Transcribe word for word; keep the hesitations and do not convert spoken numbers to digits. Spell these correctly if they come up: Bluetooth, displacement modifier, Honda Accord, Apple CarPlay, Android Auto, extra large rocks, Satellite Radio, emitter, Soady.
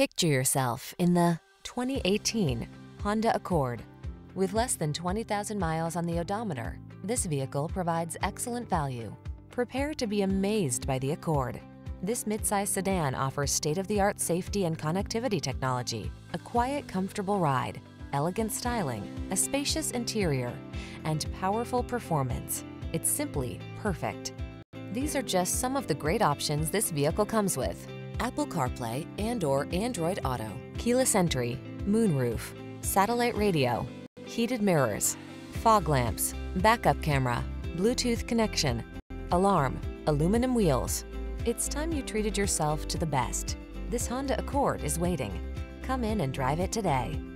Picture yourself in the twenty eighteen Honda Accord. With less than twenty thousand miles on the odometer, this vehicle provides excellent value. Prepare to be amazed by the Accord. This midsize sedan offers state-of-the-art safety and connectivity technology, a quiet, comfortable ride, elegant styling, a spacious interior, and powerful performance. It's simply perfect. These are just some of the great options this vehicle comes with: Apple CarPlay and or Android Auto, keyless entry, moonroof, satellite radio, heated mirrors, fog lamps, backup camera, Bluetooth connection, alarm, aluminum wheels. It's time you treated yourself to the best. This Honda Accord is waiting. Come in and drive it today.